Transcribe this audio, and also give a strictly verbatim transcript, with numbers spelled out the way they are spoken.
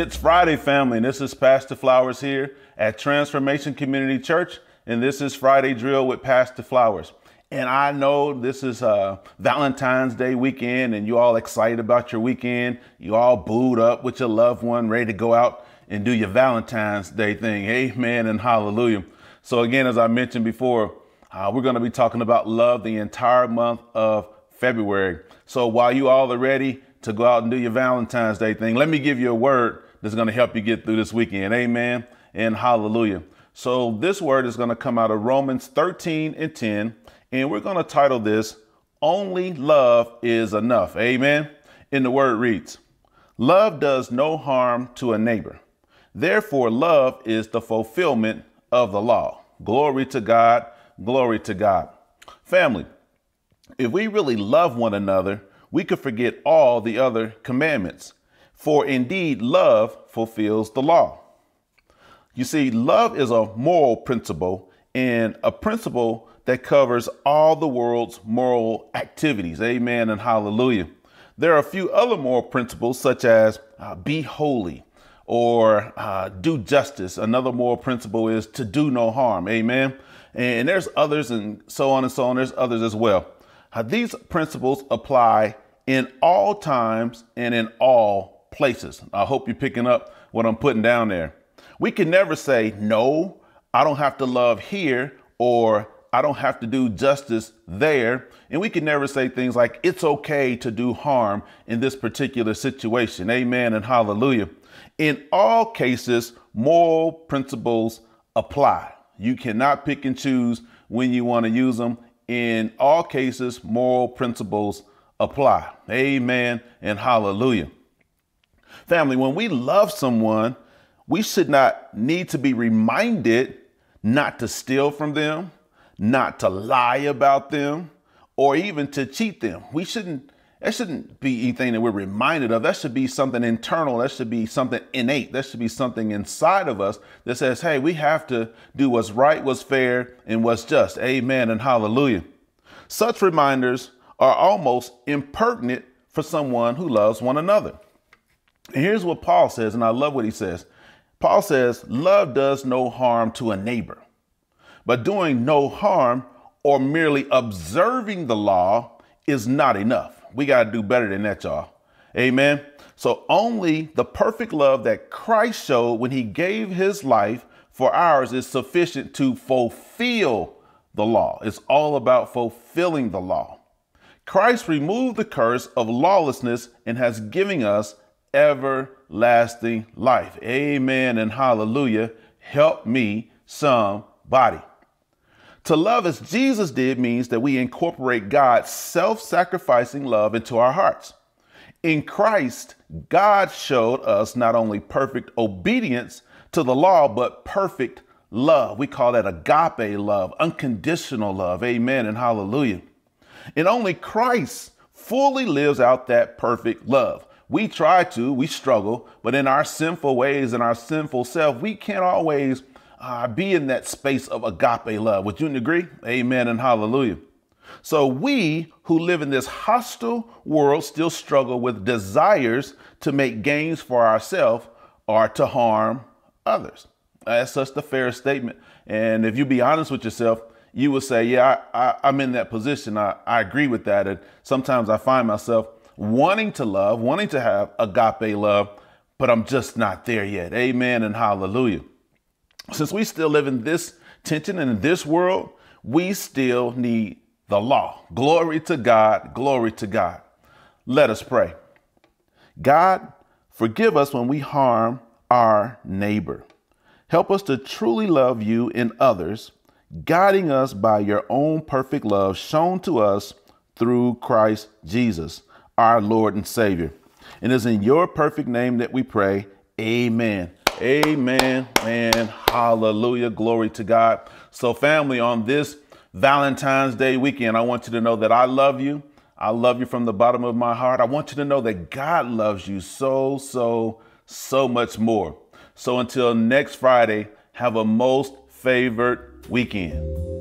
It's Friday, family, and this is Pastor Flowers here at Transformation Community Church, and this is Friday Drill with Pastor Flowers. And I know this is uh, Valentine's Day weekend, and you all excited about your weekend. You all booed up with your loved one, ready to go out and do your Valentine's Day thing. Amen and hallelujah. So again, as I mentioned before, uh, we're going to be talking about love the entire month of February. So while you all are ready to go out and do your Valentine's Day thing, let me give you a word that's going to help you get through this weekend. Amen and hallelujah. So this word is going to come out of Romans thirteen and ten. And we're going to title this, Only Love is Enough. Amen. And the word reads, love does no harm to a neighbor. Therefore, love is the fulfillment of the law. Glory to God. Glory to God. Family, if we really love one another, we could forget all the other commandments. For indeed, love fulfills the law. You see, love is a moral principle, and a principle that covers all the world's moral activities. Amen and hallelujah. There are a few other moral principles such as uh, be holy or uh, do justice. Another moral principle is to do no harm. Amen. And there's others and so on and so on. There's others as well. Uh, these principles apply in all times and in all places. I hope you're picking up what I'm putting down there. We can never say, no, I don't have to love here, or I don't have to do justice there. And we can never say things like, it's okay to do harm in this particular situation. Amen and hallelujah. In all cases, moral principles apply. You cannot pick and choose when you want to use them. In all cases, moral principles apply. Amen and hallelujah. Family, when we love someone, we should not need to be reminded not to steal from them, not to lie about them, or even to cheat them. We shouldn't, that shouldn't be anything that we're reminded of. That should be something internal. That should be something innate. That should be something inside of us that says, hey, we have to do what's right, what's fair, and what's just. Amen and hallelujah. Such reminders are almost impertinent for someone who loves one another. And here's what Paul says, and I love what he says. Paul says, love does no harm to a neighbor. But doing no harm or merely observing the law is not enough. We got to do better than that, y'all. Amen. So only the perfect love that Christ showed when he gave his life for ours is sufficient to fulfill the law. It's all about fulfilling the law. Christ removed the curse of lawlessness and has given us everlasting life. Amen and hallelujah. Help me somebody. To love as Jesus did means that we incorporate God's self-sacrificing love into our hearts. In Christ, God showed us not only perfect obedience to the law, but perfect love. We call that agape love, unconditional love. Amen and hallelujah. And only Christ fully lives out that perfect love. We try to, we struggle, but in our sinful ways, in our sinful self, we can't always Uh, be in that space of agape love. Would you agree? Amen and hallelujah. So we who live in this hostile world still struggle with desires to make gains for ourselves or to harm others. That's such a fair statement. And if you be honest with yourself, you will say, yeah, I, I, I'm in that position. I, I agree with that. And sometimes I find myself wanting to love, wanting to have agape love, but I'm just not there yet. Amen and hallelujah. Since we still live in this tension and in this world, we still need the law. Glory to God. Glory to God. Let us pray. God, forgive us when we harm our neighbor. Help us to truly love you and others, guiding us by your own perfect love shown to us through Christ Jesus, our Lord and Savior. And it's in your perfect name that we pray. Amen. Amen, man. Hallelujah. Glory to God. So family, on this Valentine's Day weekend, I want you to know that I love you. I love you from the bottom of my heart. I want you to know that God loves you so, so, so much more. So until next Friday, have a most favored weekend.